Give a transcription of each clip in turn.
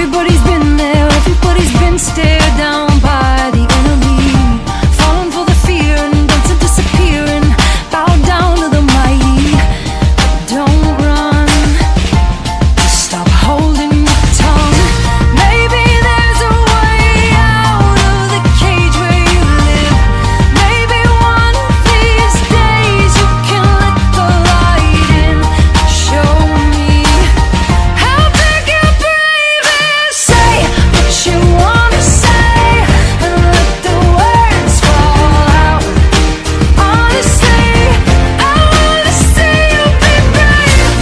Everybody's been there, everybody's been stared down by the enemy, falling for the fear and dancing, disappearing, bow down to the mighty, don't run, stop holding your tongue, maybe there's a way out of the cage where you live, maybe one of these days you can let the light in, show me how big you brave is, say what you wanna say, and let the words fall out, honestly, I wanna see you be brave,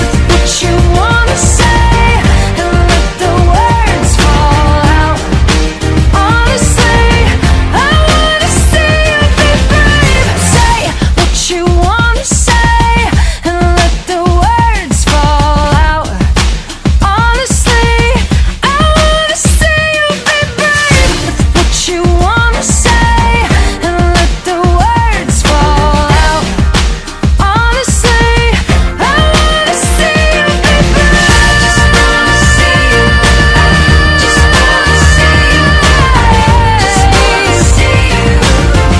what you wanna say, and let the words fall out, honestly, I wanna see you be brave, say what you wanna say, and let the words fall out, honestly, I wanna see you be brave, what you wanna say, and let the words fall out, honestly, I wanna see you be brave. I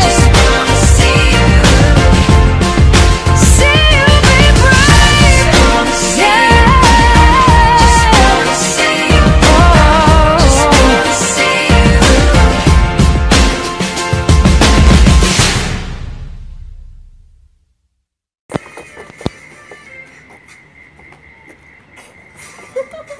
just wanna see you, I just wanna see you, I just wanna see you, I wanna see you be brave, I just wanna see you, I just wanna see you, I just wanna see you be brave, yeah, just wanna see you, just wanna see you.